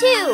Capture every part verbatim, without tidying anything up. Two.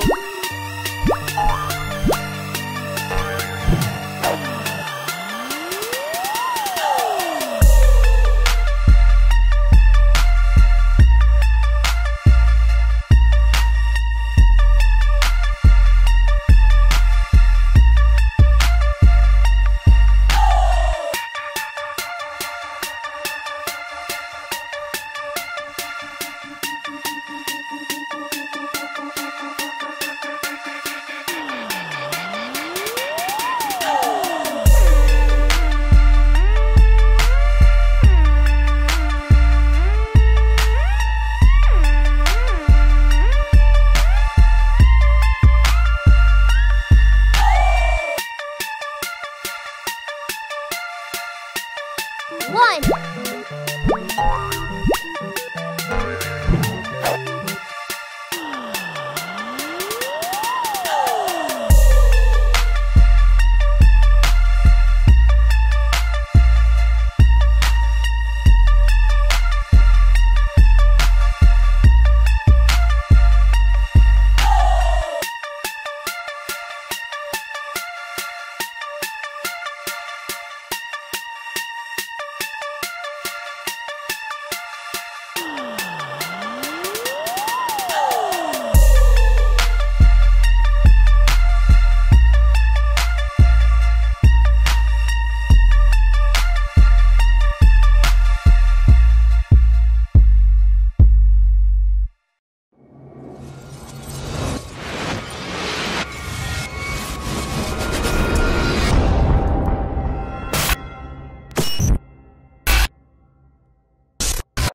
One.